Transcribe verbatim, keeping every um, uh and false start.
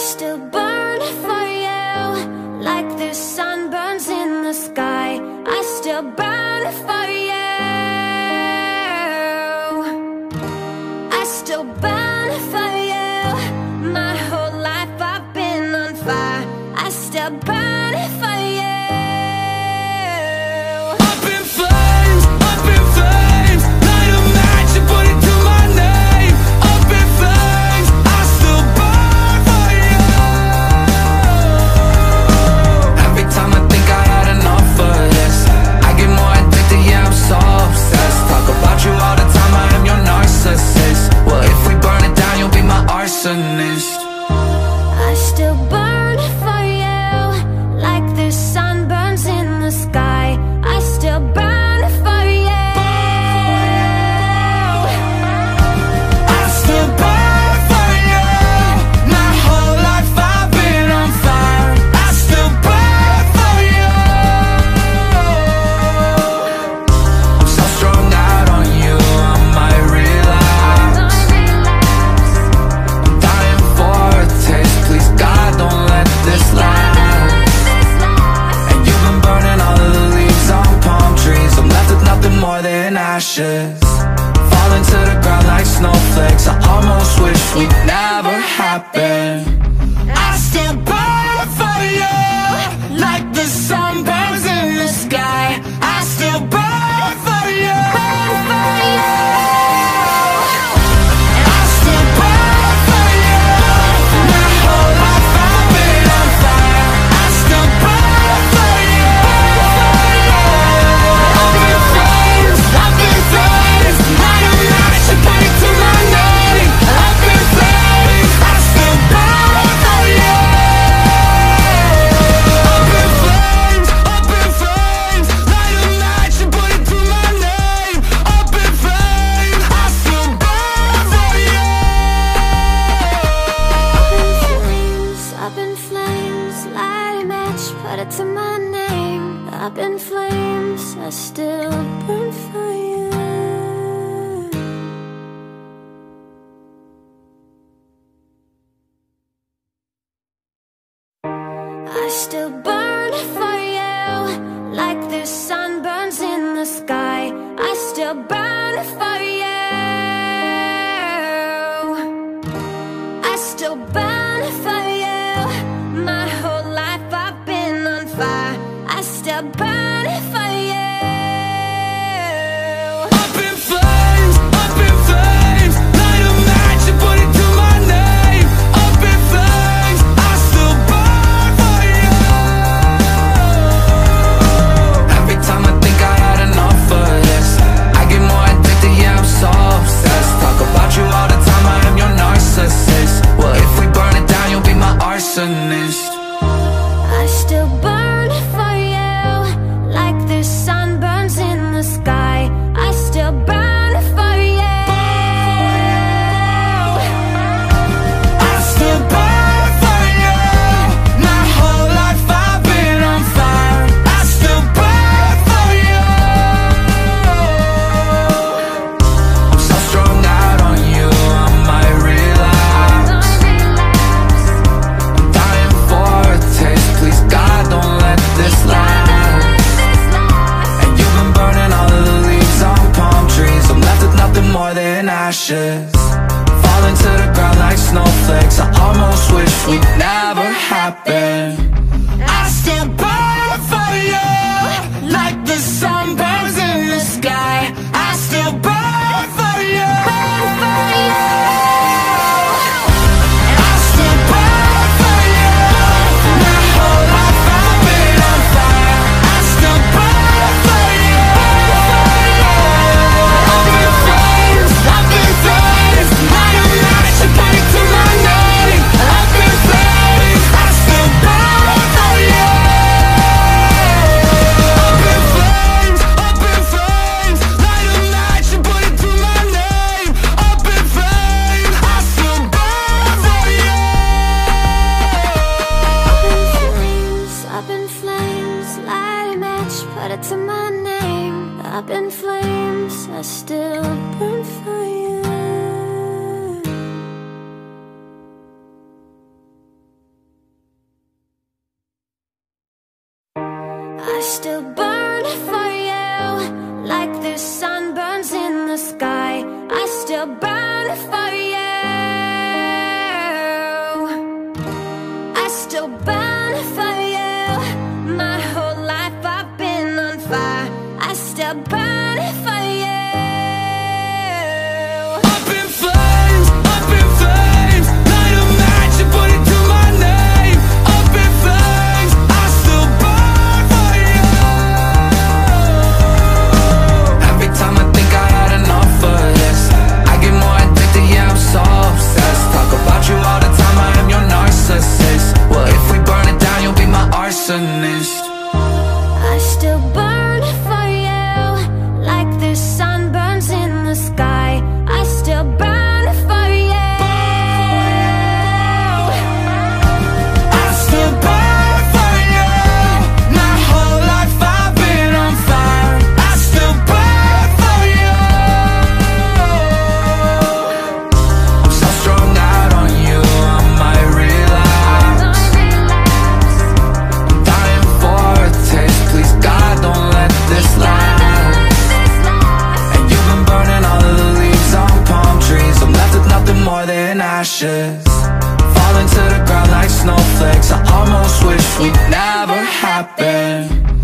still burn for you, like the sun burns in the sky. I still burn for you, I still burn for you. My whole life I've been on fire. I still burn for you. Up in flames, up in flames, light a match and put it to my name. Up in flames, I still burn for you. Every time I think I had enough of this, I get more addicted, yeah, I'm so obsessed. Talk about you all the time, I am your narcissist. Well, if we burn it down, you'll be my arsonist. I still burn for you, like the sun burns in the sky. I still burn for you. I still burn for you. My whole life I've been on fire. I still burn for you. I'm so strung out on you, I might relapse. I'm dying for a taste. Please God, don't let this last. And you've been burning all of the on palm trees. I'm left with nothing more than ashes, falling to the ground like snowflakes. I almost wish would never happen. I still burn for you, like the sun burns in the sky. I still burn for you, burn for you. I still burn for you. My whole life I've been on fire. I still burn for you. Up in flames, I still burn for you. I still burn for you, like the sun burns in the sky. I still burn for you, I still burn for you. My whole life I've been on fire. I still burn for you. Up in flames, up in flames, light a match and put it to my name. Up in flames, I still burn for you. Every time I think I had enough of this, I get more addicted, yeah, I'm so obsessed. Talk about you all the time, I am your narcissist. Well, if we burn it down, you'll be my arsonist. I still burn for you, like the sun burns in the sky. I still burn for you. I still burn for you. My whole life I've been on fire. I still burn for you. I'm so strung out on you, I might relapse. I'm dying for a taste. Please God, don't let this last. More than ashes, falling to the ground like snowflakes. I almost wish would never happen. I still burn for you, like the sun burns in the sky. I still burn for you, burn for you. Bye. still burn for you, like the sun burns in the sky. I still burn for you, I still burn for you. My whole life I've been on fire. I still burn for you. Up in flames, up in flames. Light a match and put it to my name. Up in flames, I still burn for you. Every time I think I had enough of this, I get more addicted, yeah, I'm so obsessed. Talk about you all the time, I am your narcissist. Well, if we burn it down, you'll be my arsonist. I still burn for you, like the sun burns in the sky. I still burn for you. I still burn for you. My whole life I've been on fire. I still burn for you. I'm so strung out on you, I might relapse. I'm dying for a taste, please God don't let this last. And you've been burning all of the leaves on palm trees. I'm left with nothing more than ashes, falling to the ground like snowflakes. I almost wish we never happened.